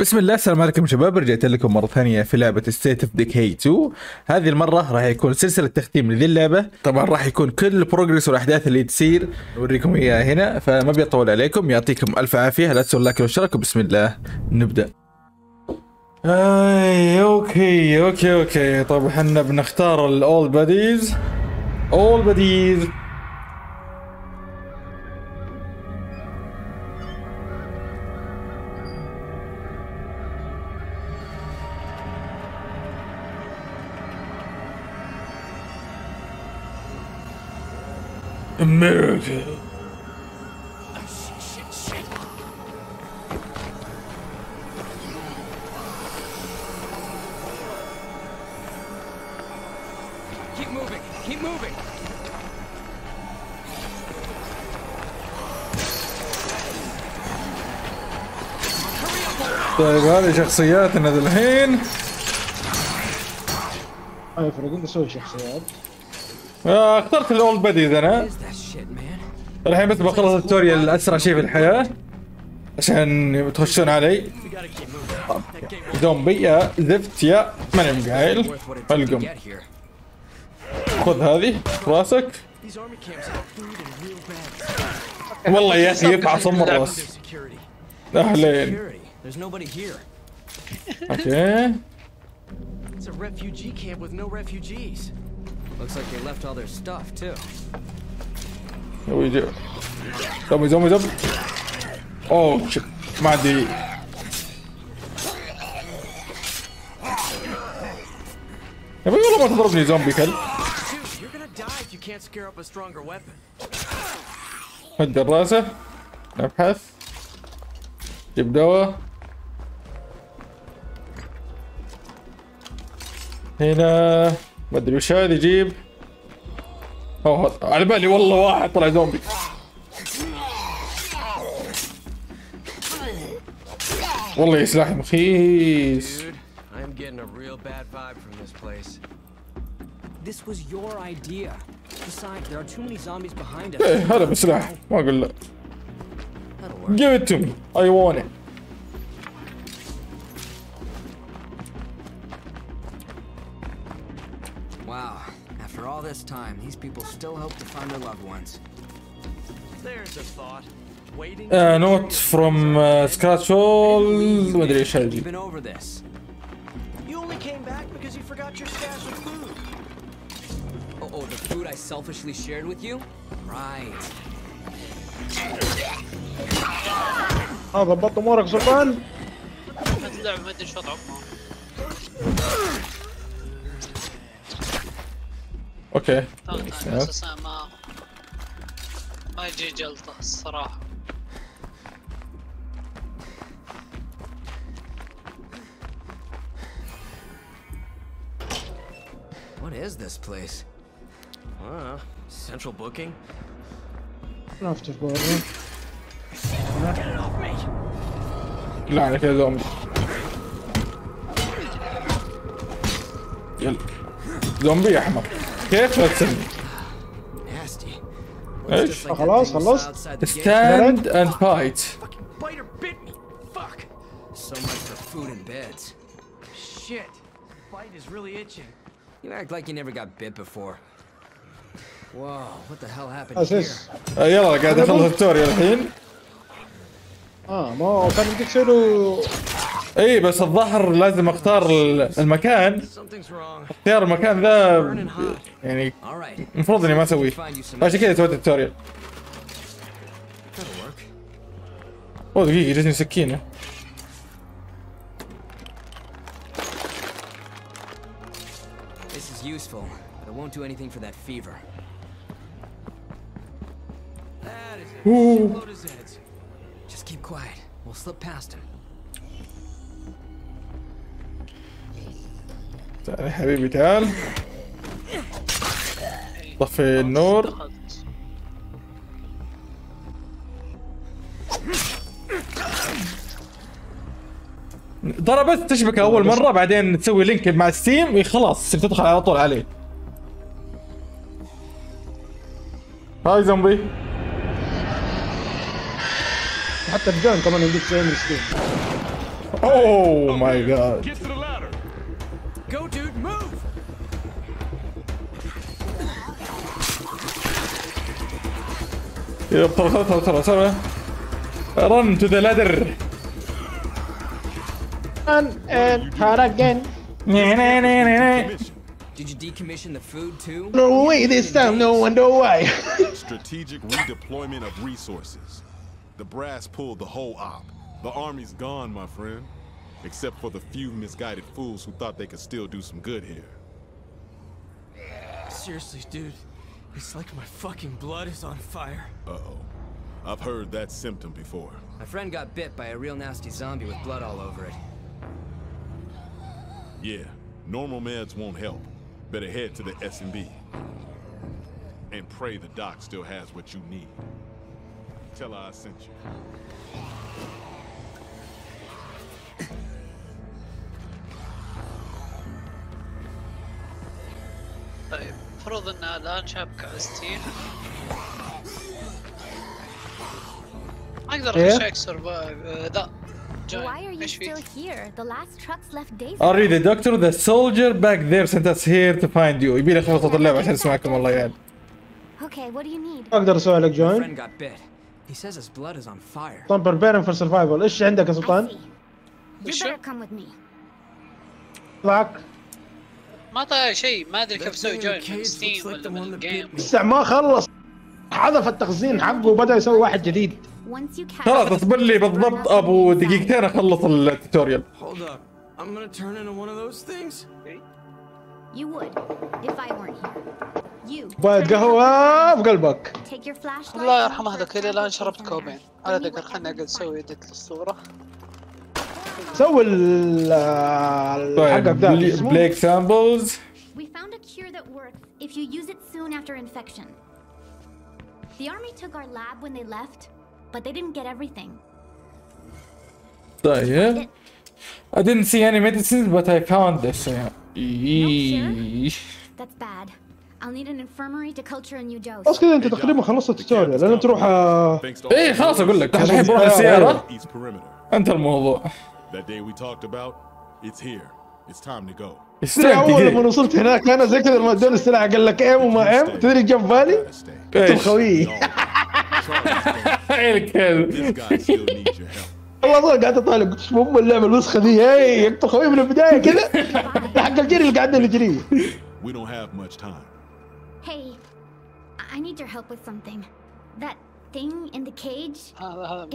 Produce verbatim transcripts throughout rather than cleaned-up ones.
بسم الله، السلام عليكم شباب. رجعت لكم مرة ثانية في لعبة State of Decay تو. هذه المرة راح يكون سلسلة تختيم لذي اللعبة، طبعا راح يكون كل البروجرس والأحداث اللي تصير نوريكم إياها هنا، فما بيطول عليكم. يعطيكم ألف عافية، لا تنسوا اللايك والاشتراك، وبسم الله نبدأ. أي أوكي أوكي أوكي طب احنا بنختار الأول باديز أول باديز America. Oh, shit, shit, shit. Keep moving, keep moving. طيب هذه شخصياتنا الحين. أي فرق أنت سوي شخصيات. اخترت الاولد باديز انا. الحين بس بخلص التوتوريال اسرع شيء في الحياه عشان تخشون علي. زومبي يا زفت يا ماني قايل. القم خذ هذه راسك. والله يا اخي يقع صم الراس. اهلين. اوكي. Looks like they left all their stuff too. What do we do? Zombies, zombies, zombies. Oh, shit. My D. Hey, why you want to throw me zombie, kid? You're gonna die if you can't scare up a stronger weapon. هد الراسة. نبحث. جيب دواء. هنا. ما ادري وش هذا يجيب. اوه على بالي والله واحد طلع زومبي. والله سلاحي مخيس. ايه هذا بسلاح ما اقول لا. Give it to me. I want it. Wow, after all this time, these people still hope to find their loved ones. There's a thought. Waiting. Uh, not from uh, scratch all. ما أدري إيش هذي. You only came back because you forgot your stash of food. Oh, oh, the food I selfishly shared with you? Right. ها ضبط أمورك سلطان. اللعب ما أدري شو طعمه. اوكي اساسا ما ما يجي جلطه الصراحه. What is this place? Uh, central booking. After border. لا عليك يا زومبي. يلا زومبي احمر. كيف لا تسمي؟ ايش؟ خلاص خلصت؟ ستاند اند فايت. يلا قاعد اخلص التوتوريال الحين. اه ما كان بدك تسوي اي بس الظهر لازم اختار المكان. اختيار المكان ذا يعني المفروض اني ما اسويه، عشان كذا سويت التوتوريال. اوه دقيقة جتني سكينة. اوه تعال حبيبي تعال. طفي النور. ضربت تشبكه اول مره، بعدين تسوي لينك مع ستيم خلاص تدخل على طول عليه. هاي زومبي. حتى الجان كمان يجيك سيم ستيم. Oh okay. My god. Get to the ladder. Go dude, move. Run to the ladder. Run and hard again. Did you decommission the food too? No way this time, no wonder why. Strategic redeployment of resources. The brass pulled the whole op. The army's gone, my friend. Except for the few misguided fools who thought they could still do some good here. Seriously, dude. It's like my fucking blood is on fire. Uh-oh. I've heard that symptom before. My friend got bit by a real nasty zombie with blood all over it. Yeah, normal meds won't help. Better head to the S and B. And pray the doc still has what you need. Tell her I sent you. طيب المفروض انها الان شابكة ستيل. ما اقدر اخش اكسر ذا. Why are you still here? The last trucks left days. Already the doctor, the soldier back there sent us here to find you. يبي لي خطة اللعبة عشان اسمعكم والله يا عيال. Okay, what do you need? اقدر اسوي لك جوين. He says his blood is on fire. Tom, preparing for survival. ايش عندك يا سلطان؟ ايش؟ طلعك. ما طلع شيء، ما ادري كيف اسوي جوين من ستيم ولا من الجيم. لسه ما خلص. حذف التخزين حقه وبدا يسوي واحد جديد. خلاص اصبر لي بالضبط ابو دقيقتين اخلص التوتوريال. Hold up. I'm gonna turn into one of those things. You would if I weren't here. بعد قهوة بقلبك. الله يرحم هذاك اللي الان شربت كوبين. على ذكر خلنا قد نسوي اديت للصورة. سوي ال حقك ذا بليك سامبلز. We found a cure that works if you use it soon after infection. The army took our lab when they left, but they didn't get everything. طيب. I didn't see any medicines, but I found this. That's bad. I'll need an infirmary to culture a new dose. بس كذا انت تقريبا خلصت التوتوريال لازم تروح ايه خلاص اقول لك الحين بروح السيارة انت الموضوع. That day we talked about it's here. It's time to go. اول ما وصلت هناك انا زي كذا لما ادوني السلاح قال لك ام وما ام تدري جاب بالي؟ انت خوي. ايه الكلب. والله قاعد اطالع قلت مو اللعبة الوسخة دي هي انت خوي من البداية كذا حق الجري اللي قاعدين نجريه. We don't have much time. Hey, I need your help with something. That thing in the cage. It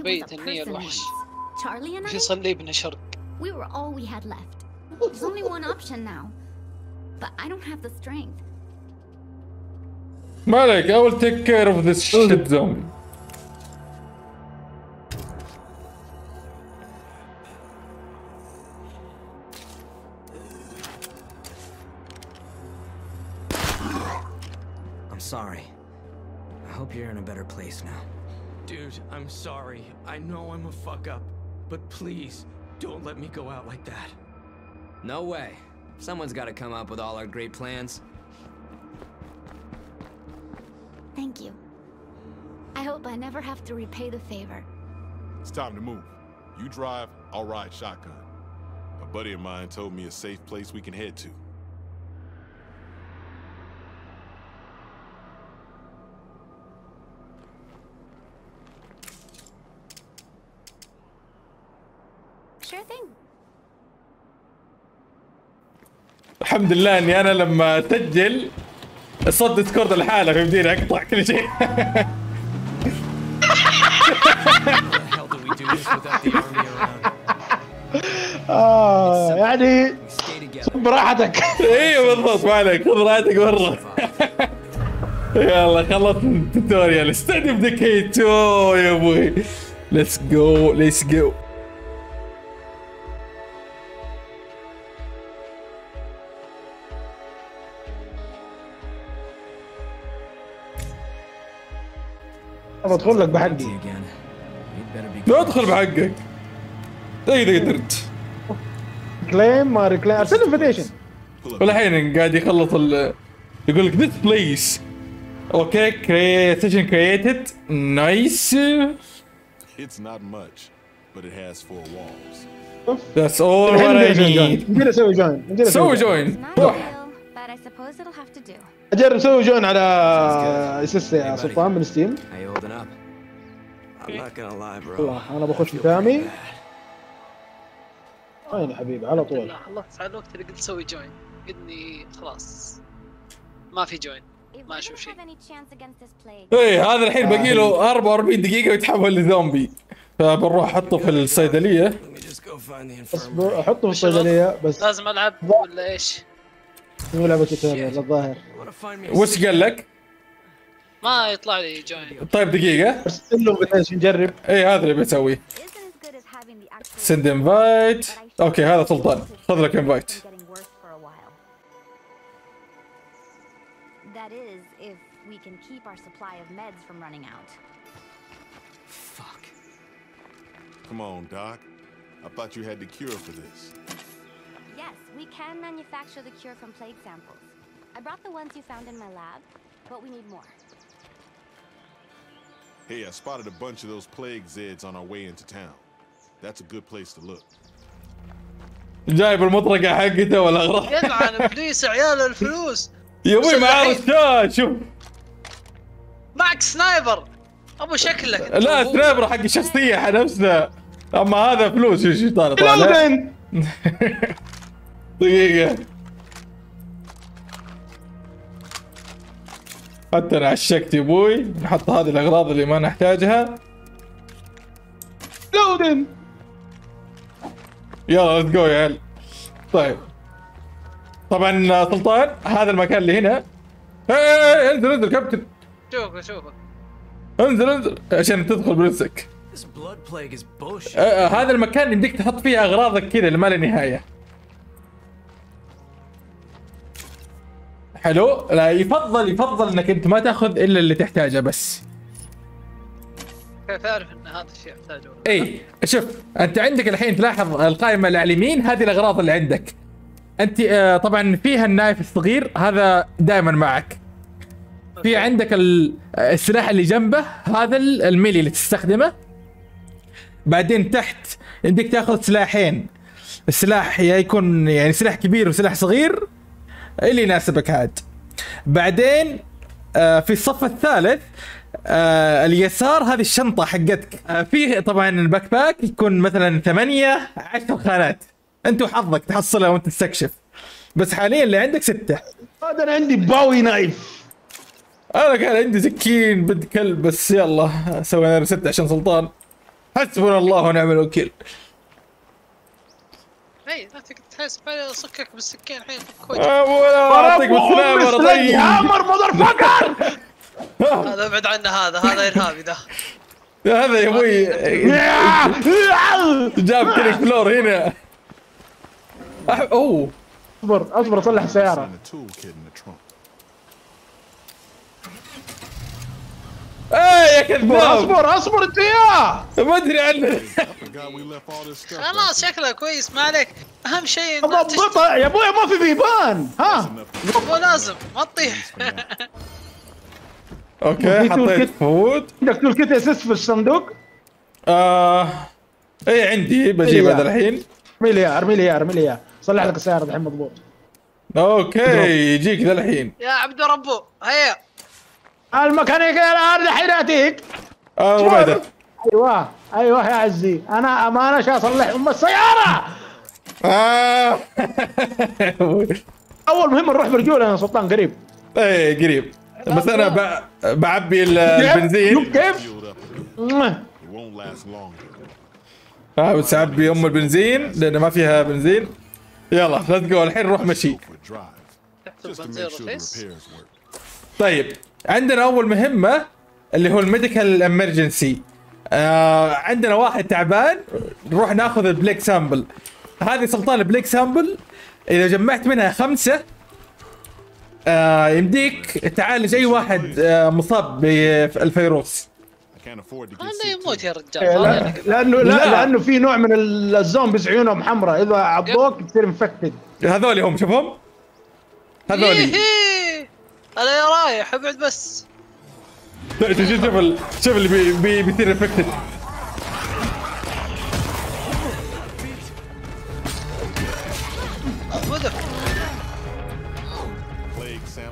was a person once. Charlie and I. We were all we had left. There's only one option now, but I don't have the strength. Malik, I will take care of this shit zombie. Sorry. I hope you're in a better place now. Dude, I'm sorry. I know I'm a fuck up, but please don't let me go out like that. No way. Someone's got to come up with all our great plans. Thank you. I hope I never have to repay the favor. It's time to move. You drive, I'll ride shotgun. A buddy of mine told me a safe place we can head to. الحمد لله اني انا لما اسجل صوت ديسكورد لحاله فيمديني اقطع كل شيء. اه يعني براحتك. ايوه بالضبط ما عليك خذ راحتك مره. يلا خلصنا التوتوريال ستيت اوف ديكاي اثنين يا ابوي. ليتس جو ليتس جو. ادخل لك بحقي لا ادخل بحقك دقيقة درت ريكليم ما ريكليم ارسل انفيتيشن والحين قاعد يخلط ال يقول لك ذيس بليس اوكي كريت سيشن كريتد نايس اتس نوت ماتش but it has four walls. That's all what I need. نجرب نسوي جوين. نجرب نسوي جوين. أجرب نسوي جوين على اساس يا سلطان من ستيم. والله أنا بخش مكاني. وين حبيبي على طول. الله على الوقت اللي قلت سوي جوين. قلني خلاص ما في جوين. ما اشوف شيء. اي هذا الحين باقي له أربعة وأربعين دقيقة ويتحول لزومبي. فبنروح احطه في الصيدلية. اصبر احطه في الصيدلية بس لازم العب ولا ايش؟ مو لعبة ثانية الظاهر. وش قال لك؟ ما يطلع لي جوين. طيب دقيقة. ارسل له انفايت نجرب. اي هذا اللي بسويه. سند انفايت. اوكي هذا سلطان خذ لك انفايت. That is, if we can keep our supply of meds from running out. Fuck. Come on, Doc. I thought you had the cure for this. Yes, we can manufacture the cure from plague samples. I brought the ones you found in my lab, but we need more. Hey, I spotted a bunch of those plague zeds on our way into town. That's a good place to look. جايب المطرقة حقته ولا غلط. يلعن ابليس عيال الفلوس. يا ابوي معاه رشاش شوف معك سنايبر ابو شكلك لا سنايبر حق الشخصيه حق نفسنا اما هذا فلوس شو طالع طالع دقيقه حتى انا عشكت يا ابوي نحط هذه الاغراض اللي ما نحتاجها لودن يلا ليتس جو يا هل طيب طبعا سلطان هذا المكان اللي هنا ايه انزل انزل كابتن شوفه شوفه انزل انزل عشان تدخل بنفسك هذا المكان اللي بدك تحط فيه اغراضك كذا اللي ما له نهايه حلو لا يفضل يفضل انك انت ما تاخذ الا اللي تحتاجه بس كيف اعرف ان هذا الشيء احتاجه اي شوف انت عندك الحين تلاحظ القائمه اللي على اليمين هذه الاغراض اللي عندك انت طبعا فيها النايف الصغير هذا دائما معك في عندك السلاح اللي جنبه هذا الميلي اللي تستخدمه بعدين تحت عندك تاخذ سلاحين السلاح يكون يعني سلاح كبير وسلاح صغير اللي يناسبك عاد بعدين في الصف الثالث اليسار هذه الشنطه حقتك فيه طبعا الباك باك يكون مثلا ثمانية عشر خانات انت وحظك تحصلها وانت تستكشف بس حاليا اللي عندك ستة هذا انا عندي باوي نايف انا كان عندي سكين بنت كلب بس يلا سوينا ريست عشان سلطان حسبنا الله ونعم الوكيل اي لا تحسب على صكك بالسكين الحين كويس ولا اعطيك بالسلامه طيب عامر مدر فقر هذا ابعد عنه هذا هذا ارهابي ده هذا يا ابوي جاب كليك فلور هنا اوه اصبر اصبر اصلح السيارة ايه يا كذاب اصبر اصبر انت اياه ما ادري عنك خلاص شكله كويس ما عليك اهم شيء ضبطها يا ابوي ما في بيبان ها مو لازم ما تطيح اوكي حطيت فود عندك تول كيت اساس في الصندوق؟ اه ايه عندي بجيب هذا الحين مليار مليار مليار صلح لك السيارة الحين مضبوط اوكي يجيك ذا الحين يا عبد ربو هيا الميكانيكي الان الحين اتيك ايوه ايوه يا عزي انا امانة شا اصلح ام السيارة آه. اول مهم نروح برجولة يا سلطان قريب ايه قريب بس انا ب... بعبي البنزين كيف؟ اه بس عبي ام البنزين لان ما فيها بنزين يلا ليتس جو الحين نروح مشي طيب عندنا اول مهمه اللي هو الميديكال امرجنسي آه عندنا واحد تعبان نروح ناخذ البليك سامبل هذه سلطان البليك سامبل اذا جمعت منها خمسه آه يمديك تعالج اي واحد آه مصاب بالفيروس خلنا يموت يا رجال لا. لانه لا. لا. لانه في نوع من الزومبيز عيونهم حمراء اذا عضوك بتصير انفكتد هذول هم شوفهم هذول انا يا رايح ابعد بس شوف شوف اللي بيصير انفكتد خذه.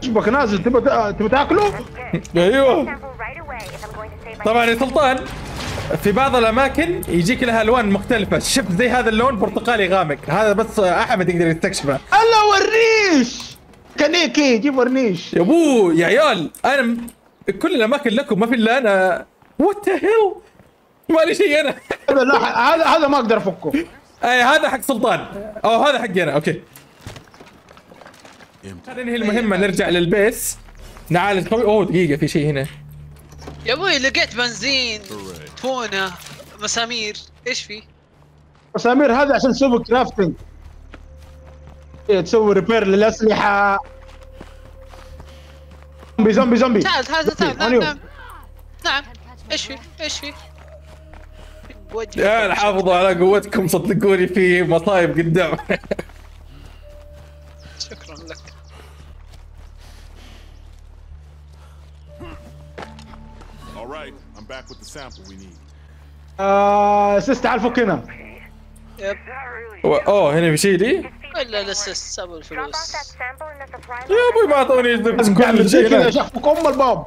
ايش بك نازل؟ تبى تبى تاكله؟ ايوه. طبعا يا سلطان في بعض الاماكن يجيك لها الوان مختلفه، شفت زي هذا اللون برتقالي غامق، هذا بس احمد يقدر يستكشفه. الله وريش كنيكي جيب ورنيش يا ابوي يا عيال. انا كل الاماكن لكم ما في الا انا. وات ذا هيل مالي شيء انا. لا هذا هذا ما اقدر افكه. اي هذا حق سلطان او هذا حقي انا. اوكي هذا ننهي المهمه، نرجع للبيس نعالج. اوه دقيقه في شيء هنا يا ابوي. لقيت بنزين تونه مسامير. ايش في مسامير؟ هذا عشان تسوي كرافتنج، تسوي ريبير للاسلحه. زومبي زومبي زومبي. تعال تعال تعال. نعم نعم نعم. ايش في ايش في؟ يا حافظوا على قوتكم صدقوني في مصايب قدام. شكرا لك. Alright, I'm back with the sample we need. ااا سيس تعال فك هنا. يب. اوه هنا في شيء لي؟ ولا لسه سابوا الفلوس. يا ابوي ما اعطوني كل شيء كذا. شفك ام الباب.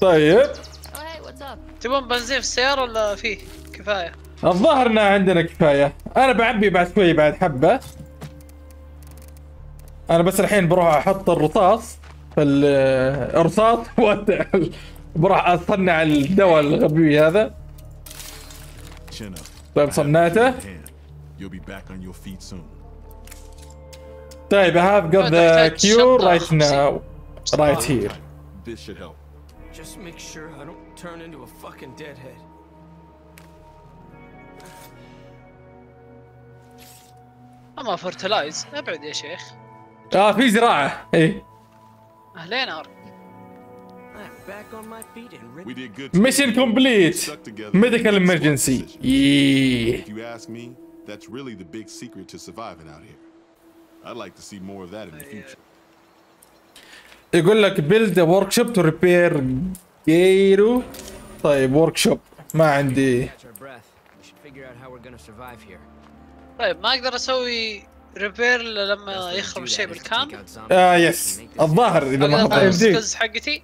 طيب تبون بنزين في السيارة ولا فيه كفاية؟ الظاهر إنه عندنا كفاية. أنا بعبي بعد شوي بعد حبة. أنا بس الحين بروح أحط الرصاص في الرصاص بروح أصنع الدواء الغبي هذا. طيب صنعته. طيب I have got the cure right now right here. Just make sure I don't turn into a fucking deadhead. اما فرتلايز ابعد يا شيخ. اه في زراعه اي. اهلين ار. ميشن كومبليت ميديكال امرجنسي. If you ask me, that's really the big secret to surviving out here. I'd like to see more of that in the future. يقول لك بيلد ورك شوب تو ريبير جيرو. طيب ورك شوب ما عندي. طيب ما اقدر اسوي ريبير لما يخرب الشيء بالكامل. اه يس الظاهر اذا ما خرب السكيلز حقتي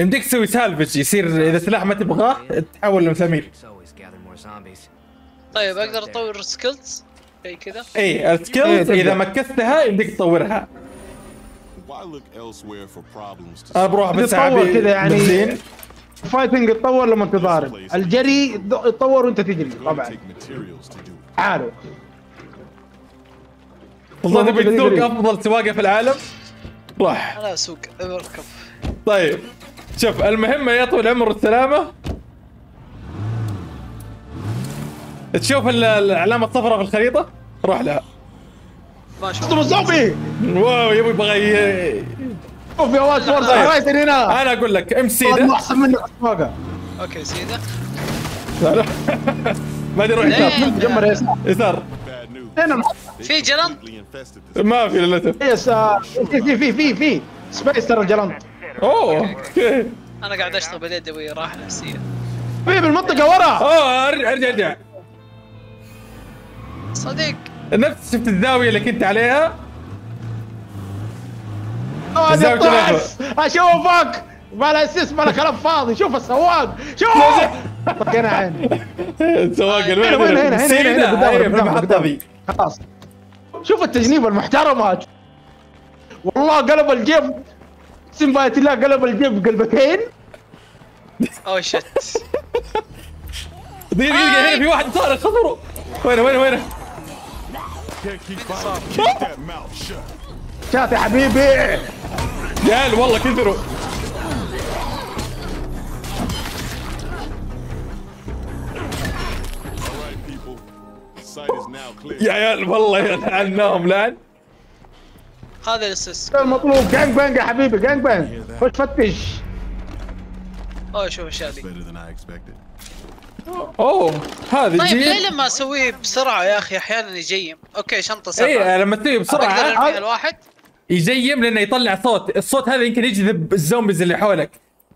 يمديك تسوي سالفج، يصير اذا سلاح ما تبغاه تحول لمسامير. طيب اقدر اطور سكيلز زي كذا. اي السكيلز اذا مكستها يمديك تطورها. أروح بتطور كذا يعني. فايتنج تطور لما تضارب، الجري يتطور وانت تجري طبعا. تعالوا والله نبي نسوق افضل سواقه في العالم. راح انا اسوق اركب. طيب شوف المهمه يا طويل العمر والسلامه. تشوف العلامه الصفراء في الخريطه؟ روح لها. شفتوا الزومبي؟ واو يا ابوي بغى شوف يا واد فورد رايتن هنا. انا اقول لك ام سيده احسن منك اسواقه. اوكي سيده. لا لا ما ادري. روح يسار تجمر يسار يسار. في جلنط؟ ما في للاسف. يسار في في في في سبيس ترى الجلنط. اوه اوكي. انا قاعد اشتغل باليد يا ابوي راح نفسيه. في بالمنطقه ورا. اوه ارجع ارجع. صديق نفس شفت الزاوية اللي كنت عليها؟ اه طاس اشوفك ما له اسس ما له كلام فاضي. شوف السواق شوف طقنا عيني. السواق وين؟ وين هنا هنا هنا خلاص. شوف التجنيب المحترمة والله. قلب الجيب اقسم بالله قلب الجيب قلبتين. اوه شت دقيقة هنا في واحد صار خطره. وينه وينه وينه؟ شات يا حبيبي قال والله كثروا. يا عيال والله لعناهم لعن. هذا الاسس المطلوب. جانج بانج يا حبيبي جانج بانج. خش فتش. اوه شوف الشادي. اوه هذه. طيب ليه لما اسويه بسرعه يا اخي احيانا يجيم؟ اوكي شنطه سرعه. اي لما تسويه بسرعه الواحد يجيم لانه يطلع صوت، الصوت هذا يمكن يجذب الزومبيز اللي حولك.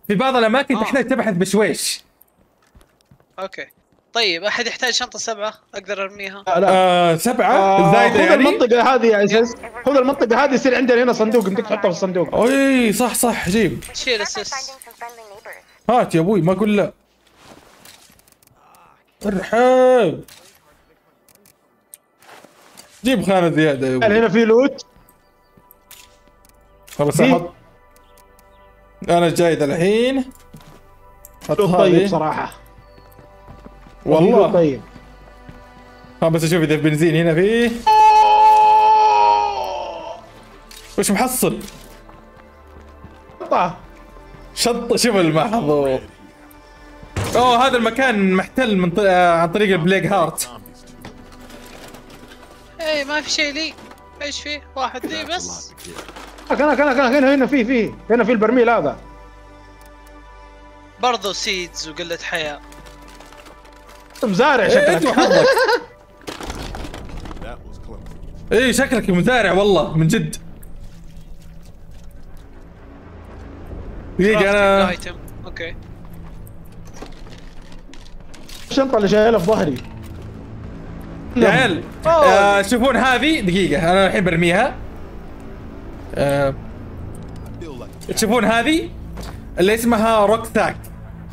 في بعض الاماكن تحتاج تبحث بشويش. اوكي طيب احد يحتاج شنطه سبعه اقدر ارميها؟ لا, لا. آه سبعه زايده آه يعني. خذ المنطقه هذه يا اساس، خذ المنطقه هذه يصير عندنا هنا صندوق بدك تحطه في الصندوق. اي صح صح جيب. شيل اساس. هات يا ابوي ما اقول لا. ارحب. جيب خانه زياده يا ابوي. هنا في لوت. خلاص احط. انا جاي ذا الحين. طيب صراحه والله طيب. ها بس اشوف اذا البنزين هنا فيه. وش محصل؟ شطه شطه. شوف المحظور. اوه هذا المكان محتل من طريق عن طريق البلاك هارت. اي ما في شيء لي. ايش فيه؟ واحد لي بس. هنا هنا هنا هنا في في هنا في البرميل هذا. برضه سيدز وقلة حياة. مزارع شكلك. حظك. اي شكلك مزارع والله من جد. دقيقة انا اوكي. الشنطة اللي شايلها في ظهري. يا عيال آه شوفون هذه دقيقة انا الحين برميها. آه. تشوفون هذه اللي اسمها روك تاك.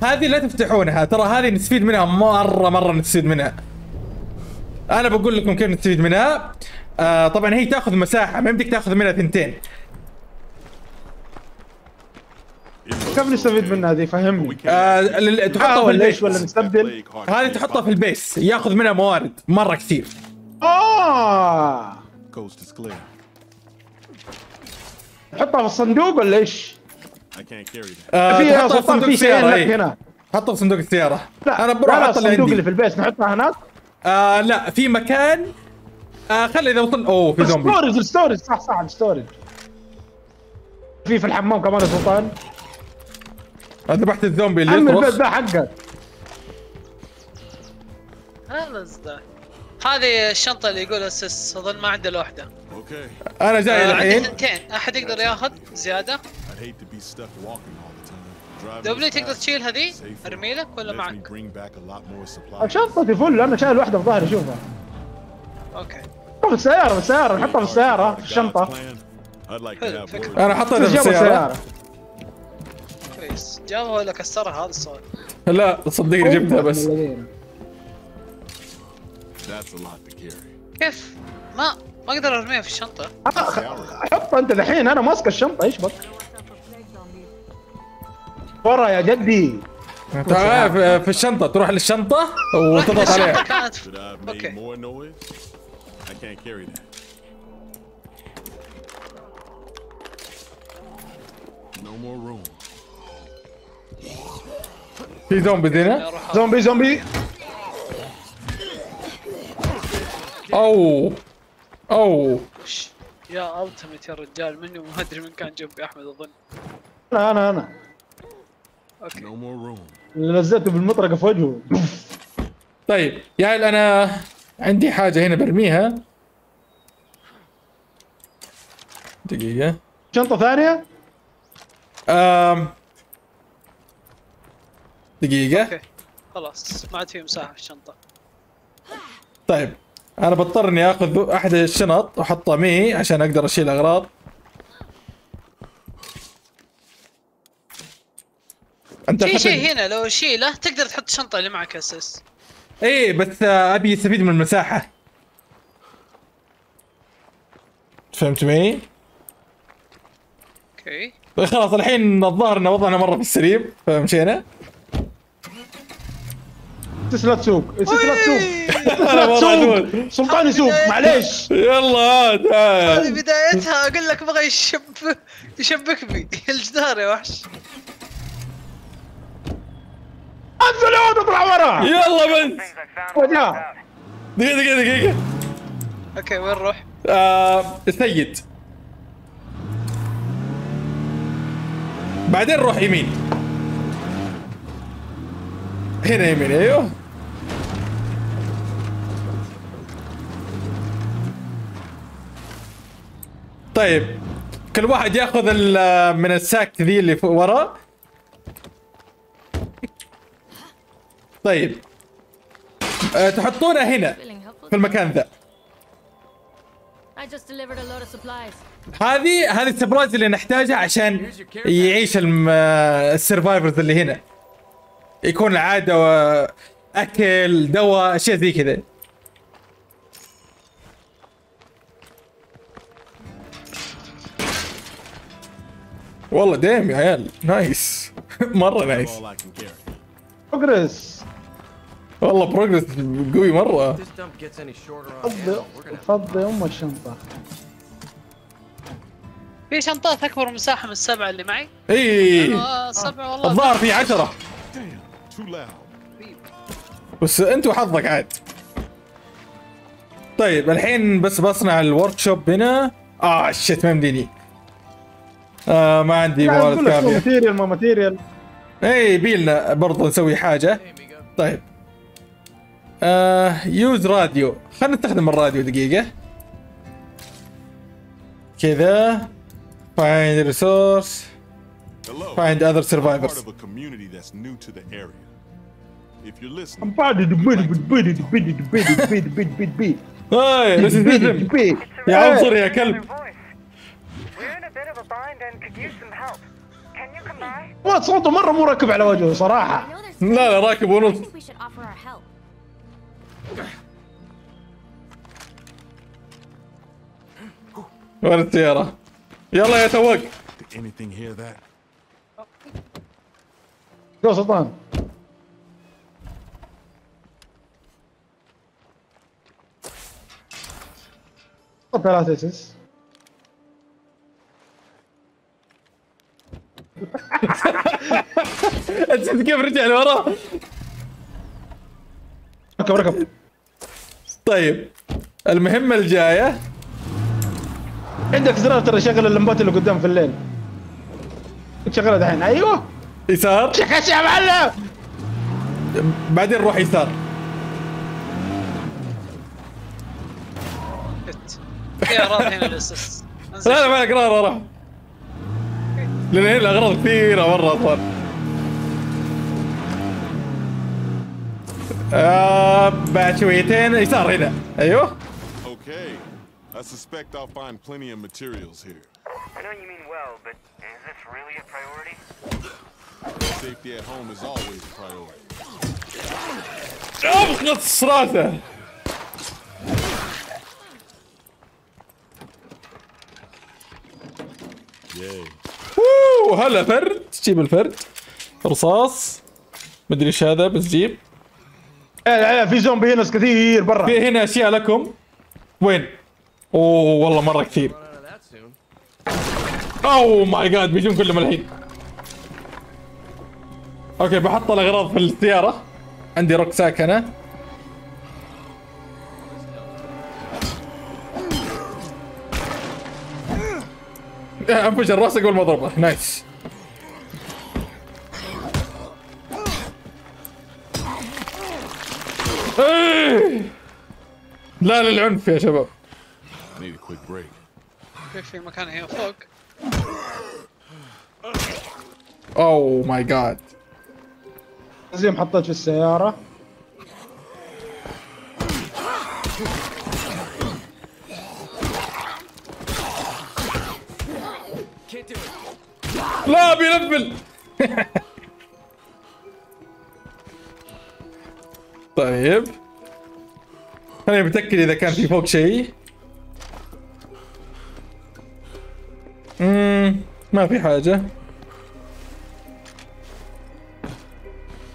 هذه لا تفتحونها، ترى هذه نستفيد منها مره مره نستفيد منها. انا بقول لكم كيف نستفيد منها. آه طبعا هي تاخذ مساحه ما يمديك تاخذ منها ثنتين. كيف نستفيد منها هذه فهمني؟ آه تحطها ولا ايش ولا نستبدل؟ هذه تحطها في البيس ياخذ منها موارد مره كثير. اه حطها في الصندوق ولا ايش؟ آه في صندوق السيارة هنا. حطها في صندوق السيارة. لا انا بروح احط الصندوق اللي في البيت نحطها هناك. آه لا في مكان. آه خلي اذا وصل اوه في زومبي. ستورج ستورج صح صح الستورج. في في الحمام كمان يا سلطان. ذبحت الزومبي اللي يصرخ. عم البيت ده حقك. خلاص ده. هذه الشنطة اللي يقول اسس اظن ما عنده الا واحدة. اوكي. انا جاي الحين. عندي ثنتين، احد يقدر ياخذ زيادة؟ دبلي تقدر تشيل هذي؟ ارمي لك ولا معك؟ شنطتي فل انا شايل واحدة في ظهري شوفها. اوكي. في السيارة في السيارة نحطها في السيارة في الشنطة. حلو فكرة. انا حطيتها في السيارة. كويس، جابها ولا كسرها هذا السؤال؟ لا صدقني جبتها بس. كيف؟ ما ما اقدر ارميها في الشنطة. حطها انت الحين انا ماسك الشنطة ايش بك؟ برا يا جدي. تعال في الشنطة تروح للشنطة وتضغط عليها. اوكي. في زومبي هنا. زومبي زومبي. اوه اوه يا التمت يا رجال مني وما ادري من كان جنبي احمد اظن. انا انا انا. اوكي. اللي نزلته بالمطرقه في وجهه. طيب يا عيال انا عندي حاجه هنا برميها. دقيقه. شنطه ثانيه؟ امم دقيقه. اوكي خلاص ما عاد في مساحه في الشنطه. طيب انا بضطر اني اخذ احد الشنط واحطها معي عشان اقدر اشيل اغراض. في شيء هنا لو شيله تقدر تحط الشنطه اللي معك اساس. ايه بس ابي استفيد من المساحه. فهمت معي؟ اوكي. خلاص الحين الظاهر ان وضعنا مره في السليم فمشينا. بس لا تسوق بس لا تسوق سلطان سلطان يسوق معليش. يلا تعال. هذه بدايتها اقول لك بغى يشب يشبك بي الجدار يا وحش. انزل يا ولد اطلع ورا. يلا بنت وديها. دقيقة دقيقة دقيقة. اوكي وين نروح؟ آه السيد. بعدين نروح يمين. هنا يمين ايوه. طيب كل واحد ياخذ من الساك ذي اللي ورا. طيب أه تحطونه هنا في المكان ذا. هذه هذه السبرايز اللي نحتاجها عشان يعيش السرفايفرز اللي هنا، يكون عادة وأكل دواء أشياء زي كذا. والله دايم يا عيال، نايس مرة نايس. بروجرس والله، بروجرس قوي مرة. فضي أم الشنطة. في شنطات أكبر مساحة من السبعة اللي معي؟ إي السبعة والله الظاهر في عشرة. بس أنت وحظك عاد. طيب الحين بس بصنع الورك شوب هنا. آه شيت ما يمديني. آه ما عندي موارد كافية. ماتيريال ما ماتيريال. إي بيلنا برضه نسوي حاجة. طيب. آه يوز راديو، خلينا نستخدم الراديو دقيقة. كذا. Find resource. Find other survivors. I'm part of the bit bit bit bit bit bit bit bit bit. Hey, this is him. يا عنصر يا كلب. والله صوته مرة مو راكب على وجهه صراحة. لا لا راكب ونص. وين السيارة؟ يلا يا توق. جو سلطان. طب لا تجلس. انت كيف رجع لورا؟ ركب ركب. طيب المهمة الجاية عندك زرار ترى شغل اللمبات اللي قدام في الليل. تشغلها دحين. ايوه يسار. شكش يا معلم. بعدين روح يسار. يا اغراض هنا الاساس. لا لا ما لك راح راح. لان هنا الاغراض كثيرة مرة اطول. آه بعد شويتين يسار هنا. ايوه. اوكي. I suspect I'll find plenty of materials here. I know you mean well, but is this really a priority? Safety at home is always a priority. أبغى الصراحة. اوه هلا فرد، جيب الفرد. رصاص. مدري ايش هذا بس جيب. لا لا في زومبي هنا كثير برا. في هنا اشياء لكم. وين؟ اوه والله مره كثير. اوه ماي جاد بيجون كلهم الحين. اوكي بحط الاغراض في السياره. عندي ركساك انا. انفجر راسك والمضربه، نايس. لا للعنف يا شباب. في مكان هنا فوق. اوه ماي جاد. زين حطيت في السيارة. لا بيلفل. طيب خليني متأكد إذا كان في فوق شيء. اممم ما في حاجة.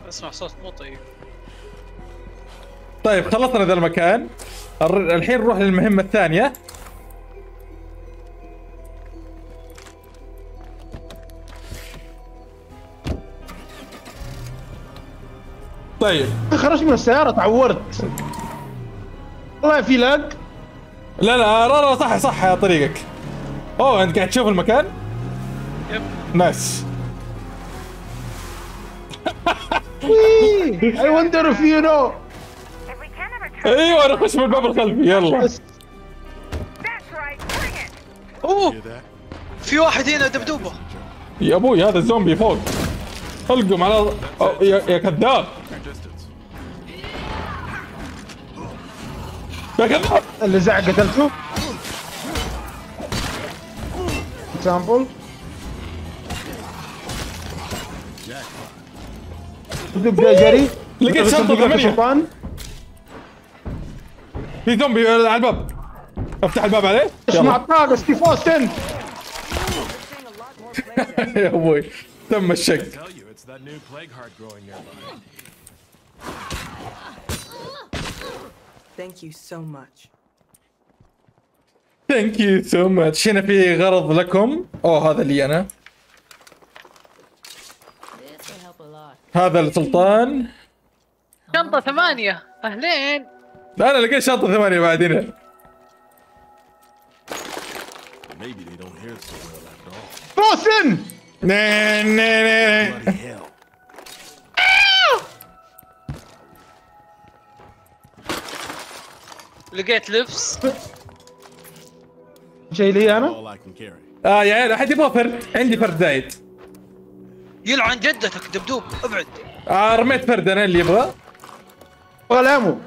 اسمع صوت مو طيب. طيب خلصنا ذا المكان. الحين نروح للمهمة الثانية. طيب خرجت من السيارة تعورت. والله في لاج. لا لا لا لا صح صح يا طريقك. اوه انت قاعد تشوف المكان؟ يب نايس. وي اي وندر اف يو نو. ايوه نخش من الباب الخلفي يلا. اوه في واحد هنا دبدوبه. يا ابوي هذا الزومبي فوق. القم على يا كذاب. اللي زعق قتلته. سامبل بدأ جري. لقيت شنطة ثمانية في زومبي على الباب. افتح الباب عليه. ايش معطاك استيفوس تن يا ابوي تم الشك. Thank you so much. Thank you so much. هنا في غرض لكم. اوه هذا لي انا. هذا لسلطان. شنطة ثمانية. اهلين. لا انا لقيت شنطة ثمانية بعد هنا. روسن. ني ني ني. لقيت لبس شيء لي انا؟ اه يا عيال احد يبغى فرد، عندي فرد زايد. يلعن جدتك دبدوب ابعد. اه رميت فرد انا اللي يبغى. ولا امو.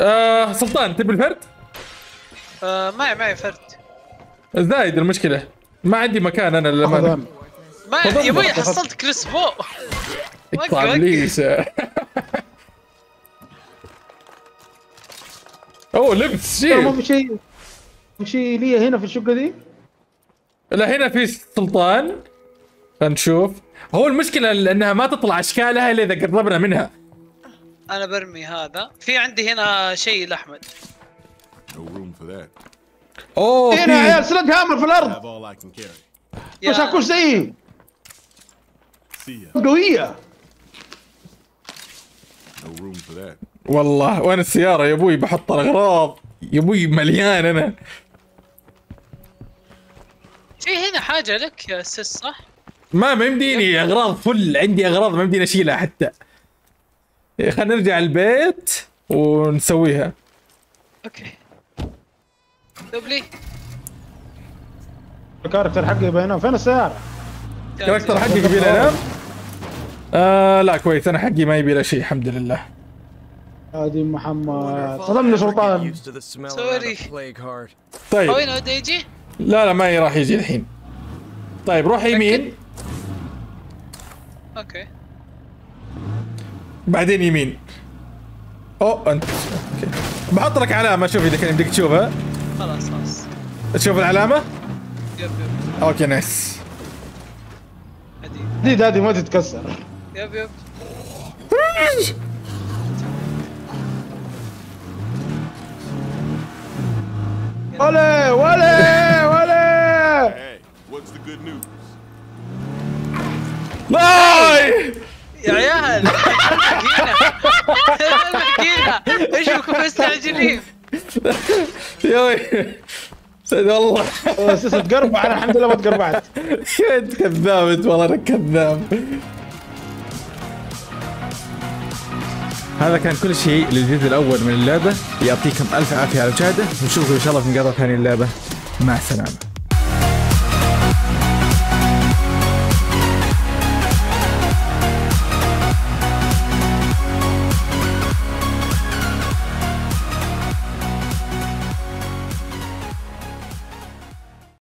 آه سلطان تبي الفرد؟ آه معي معي فرد. زايد المشكلة، ما عندي مكان انا للامانة. ما يا ابوي حصلت كريس بو. اقطع ابليسه. اوه لبس شيء ما في شيء. في شيء لي هنا في الشقه دي؟ لا هنا في سلطان. خلينا نشوف. هو المشكله انها ما تطلع اشكالها الا اذا قربنا منها. انا برمي هذا. في عندي هنا شيء لاحمد. اوه هنا يا عيال سلك هامر في الارض. بس اكوش زيي. قويه. والله وين السيارة يا ابوي؟ بحط الاغراض يا ابوي مليان انا. في هنا حاجة لك يا سيس صح؟ ما ما يمديني اغراض فل، عندي اغراض ما يمديني اشيلها حتى. خلينا نرجع البيت ونسويها. اوكي. دبلي. الكاركتر حقي بينام، فين السيارة؟ الكاركتر حقي يبي ينام؟ آه لا كويس انا حقي ما يبي له شيء الحمد لله. هادي محمد صدمني سلطان سوري. طيب وين بده يجي؟ لا لا ما راح يجي الحين. طيب روح يمين. اوكي بعدين يمين. اوه انت اوكي بحط لك علامه شوف اذا كان بدك تشوفها. خلاص خلاص تشوف العلامه؟ يب يب اوكي نايس. هدي هذه ما تتكسر. يب يب ولا ولا ولا. باي يا عيال الماكينة ايش بكم مستعجلين؟ يوي سعد والله اساسا تقربع. انا الحمد لله ما تقربعت. انت كذاب انت والله انك كذاب. هذا كان كل شيء للجزء الأول من اللعبة. يعطيكم ألف عافية على المشاهدة ونشوفكم إن شاء الله في مقاطعة ثانية اللعبة. مع السلامة.